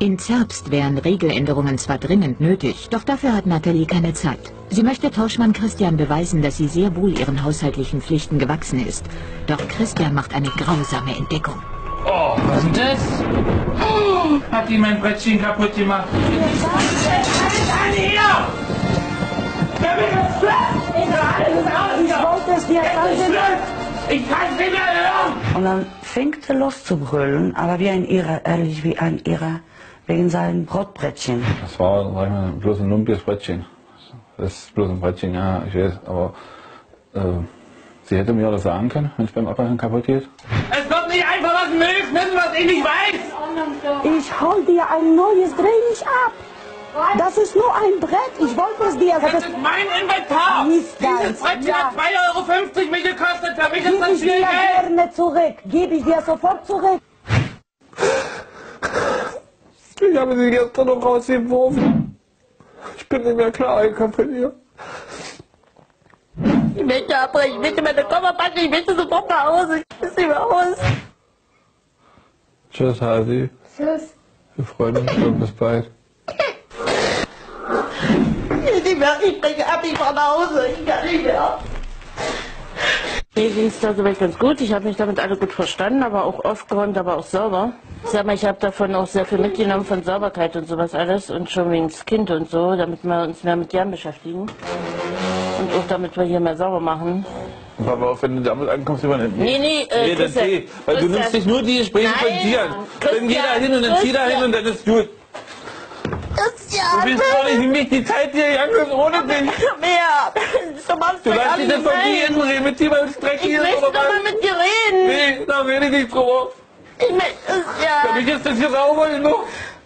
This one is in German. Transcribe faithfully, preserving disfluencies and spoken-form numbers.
In Zerbst wären Regeländerungen zwar dringend nötig, doch dafür hat Nathalie keine Zeit. Sie möchte Tauschmann Christian beweisen, dass sie sehr wohl ihren haushaltlichen Pflichten gewachsen ist. Doch Christian macht eine grausame Entdeckung. Oh, was ist das? Oh, hat die mein Brettchen kaputt gemacht. Ich kann nicht mehr hören! Und dann fing sie los zu brüllen, aber wie ein Irrer, ehrlich wie ein Irrer, wegen seinem Brotbrettchen. Das war, sag ich mal, bloß ein lumpiges Brettchen. Das ist bloß ein Brettchen, ja, ich weiß, aber äh, sie hätte mir das sagen können, wenn es beim Abbrechen kaputt geht. Es kommt nicht einfach was Milch mit, was ich nicht weiß! Ich hol dir ein neues, dreh dich ab! Das ist nur ein Brett, ich wollte es dir sagen. Das ist mein Inventar! Dieses Brett hier hat zwei Euro fünfzig mich gekostet, für mich ist das viel Geld! Gib ich dir gerne zurück, gebe ich dir sofort zurück! Ich habe sie gestern noch rausgeworfen. Ich bin nicht mehr klar eingekommen von ihr. Ich möchte abbrechen, ich möchte meine Kofferpacken, ich möchte sofort nach Hause, ich muss nicht mehr aus. Tschüss, Hasi. Tschüss. Wir freuen uns und bis bald. Ich breche ab, ich fahre nach Hause, ich kann nicht mehr. Mir ging es da soweit ganz gut, ich habe mich damit alle gut verstanden, aber auch aufgeräumt, aber auch sauber. Ich sag mal, ich habe davon auch sehr viel mitgenommen von Sauberkeit und sowas alles und schon wegen des Kind und so, damit wir uns mehr mit Jan beschäftigen. Und auch damit wir hier mehr sauber machen. Aber auch wenn du damit ankommst, über den... Nee, nee, äh, nee das Christian, eh, weil Christian, du nimmst dich nur die Gespräche von dir an. Dann geh da hin und dann zieh da hin und dann ist gut. Christian, du bist doch nicht wie mich die Zeit hier gegangen ist ohne dich. Mehr. Du lass dich nicht von dir reden, reden mit dir beim Strecken. Ich möchte doch mal mit dir reden. Nee, da rede ich nicht drüber. Ich möchte, Christian. Für mich ist das hier sauber genug.